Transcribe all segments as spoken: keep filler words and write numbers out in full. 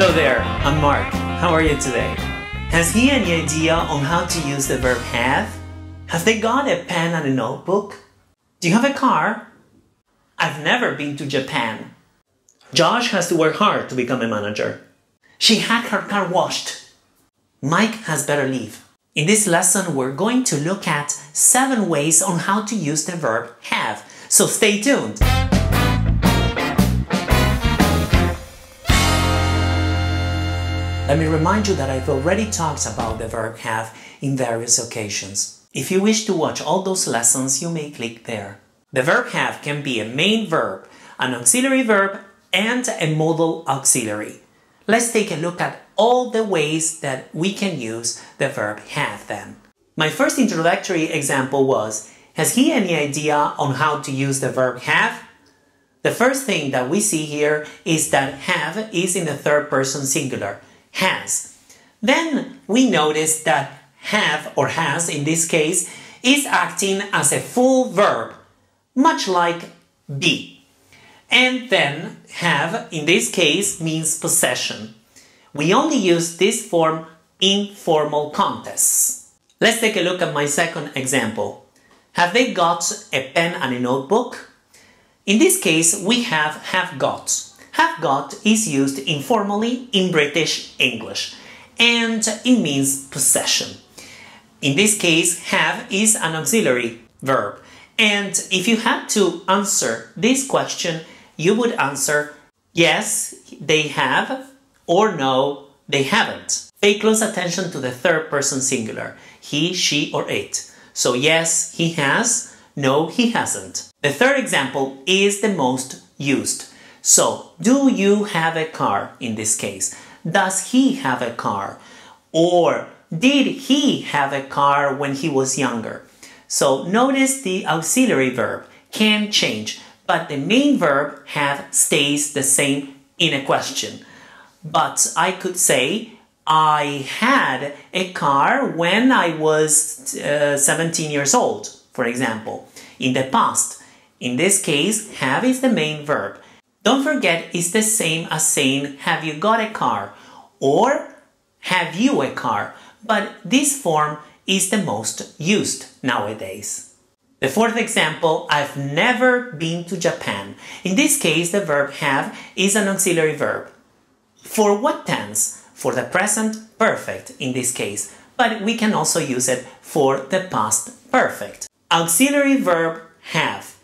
Hello there, I'm Mark. How are you today? Has he any idea on how to use the verb have? Have they got a pen and a notebook? Do you have a car? I've never been to Japan. Josh has to work hard to become a manager. She had her car washed. Mike has better leave. In this lesson, we're going to look at seven ways on how to use the verb have, so stay tuned! Let me remind you that I've already talked about the verb have in various occasions. If you wish to watch all those lessons, you may click there. The verb have can be a main verb, an auxiliary verb, and a modal auxiliary. Let's take a look at all the ways that we can use the verb have then. My first introductory example was, has he any idea on how to use the verb have? The first thing that we see here is that have is in the third person singular, has. Then we notice that have or has in this case is acting as a full verb, much like be. And then have in this case means possession. We only use this form in formal contexts. Let's take a look at my second example. Have they got a pen and a notebook? In this case, we have have got. Have got is used informally in British English, and it means possession. In this case, have is an auxiliary verb, and if you had to answer this question, you would answer, yes, they have, or no, they haven't. Pay close attention to the third person singular, he, she, or it. So yes, he has, no, he hasn't. The third example is the most used. So, do you have a car in this case? Does he have a car? Or did he have a car when he was younger? So notice the auxiliary verb can change, but the main verb have stays the same in a question. But I could say, I had a car when I was uh, seventeen years old, for example, in the past. In this case, have is the main verb. Don't forget, it's the same as saying, have you got a car? Or, have you a car? But this form is the most used nowadays. The fourth example, I've never been to Japan. In this case, the verb have is an auxiliary verb. For what tense? For the present perfect in this case, but we can also use it for the past perfect. Auxiliary verb have.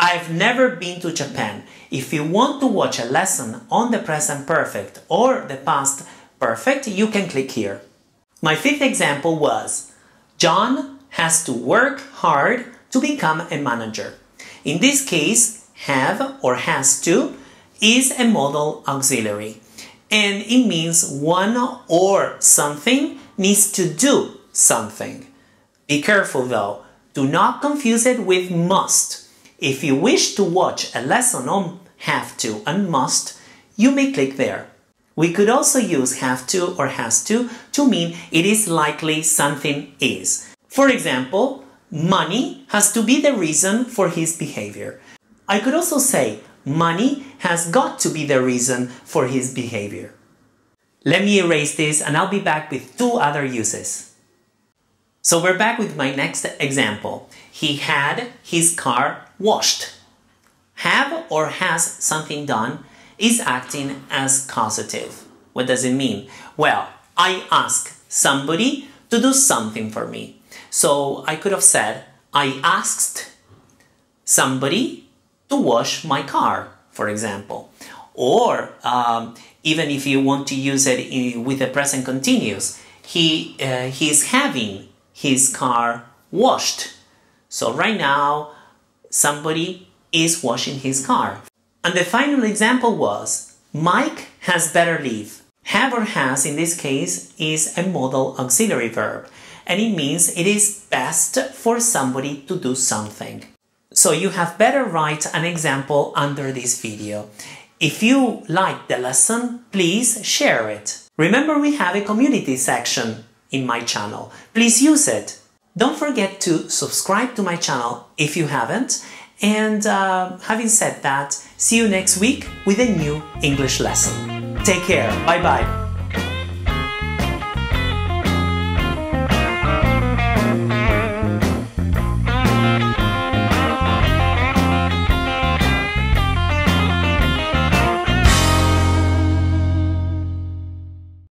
I've never been to Japan. If you want to watch a lesson on the present perfect or the past perfect, you can click here. My fifth example was, John has to work hard to become a manager. In this case, have or has to is a modal auxiliary. And it means one or something needs to do something. Be careful though, do not confuse it with must. If you wish to watch a lesson on have to and must, you may click there. We could also use have to or has to to mean it is likely something is. For example, money has to be the reason for his behavior. I could also say, money has got to be the reason for his behavior. Let me erase this and I'll be back with two other uses. So we're back with my next example. He had his car washed. Have or has something done is acting as causative. What does it mean? Well, I ask somebody to do something for me. So I could have said, I asked somebody to wash my car, for example. Or um, even if you want to use it in, with the present continuous, he uh, he's having his car washed. So right now, somebody is washing his car. And the final example was, Mike has better leave. Have or has in this case is a modal auxiliary verb, and it means it is best for somebody to do something. So you have better write an example under this video. If you like the lesson, please share it. Remember, we have a community section in my channel. Please use it. Don't forget to subscribe to my channel if you haven't. And uh, having said that, see you next week with a new English lesson. Take care. Bye-bye.